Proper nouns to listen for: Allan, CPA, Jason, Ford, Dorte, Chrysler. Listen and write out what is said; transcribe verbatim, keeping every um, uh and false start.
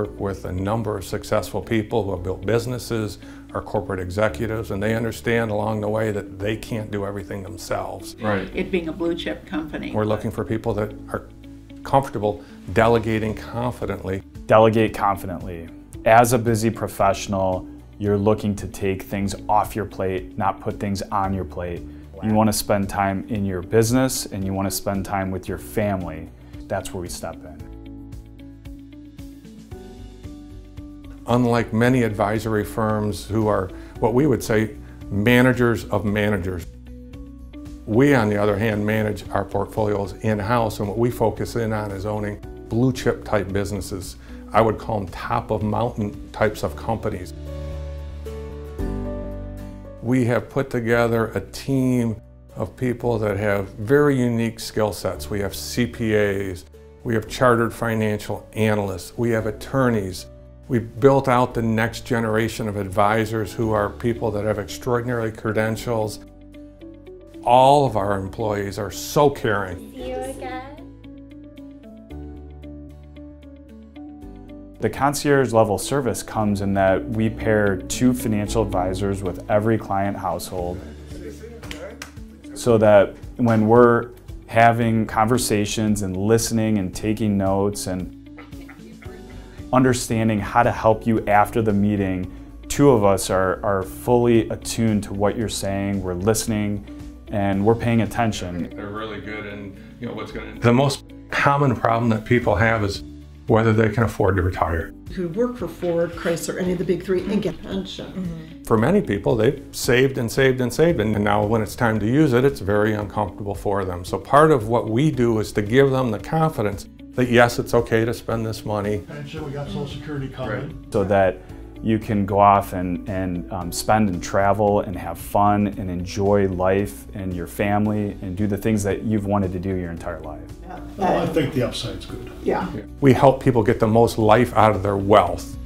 work with a number of successful people who have built businesses, are corporate executives, and they understand along the way that they can't do everything themselves. Right. It being a blue chip company. We're looking for people that are comfortable delegating confidently. Delegate confidently. As a busy professional, you're looking to take things off your plate, not put things on your plate. Wow. You want to spend time in your business and you want to spend time with your family. That's where we step in. Unlike many advisory firms who are what we would say managers of managers, we on the other hand manage our portfolios in-house, and what we focus in on is owning blue chip type businesses. I would call them top of mountain types of companies. We have put together a team of people that have very unique skill sets. We have C P As, we have chartered financial analysts, we have attorneys. We've built out the next generation of advisors who are people that have extraordinary credentials. All of our employees are so caring. See you again. The concierge level service comes in that we pair two financial advisors with every client household so that when we're having conversations and listening and taking notes and understanding how to help you after the meeting, two of us are, are fully attuned to what you're saying, we're listening, and we're paying attention. They're really good and you know what's going to... The most common problem that people have is whether they can afford to retire. Who work for Ford, Chrysler, any of the big three, and get a pension. Mm-hmm. For many people, they've saved and saved and saved, and now when it's time to use it, it's very uncomfortable for them. So part of what we do is to give them the confidence that yes, it's okay to spend this money. And so we got Social Security covered. Right. So that you can go off and, and um, spend and travel and have fun and enjoy life and your family and do the things that you've wanted to do your entire life. Well, I think the upside's good. Yeah. We help people get the most life out of their wealth.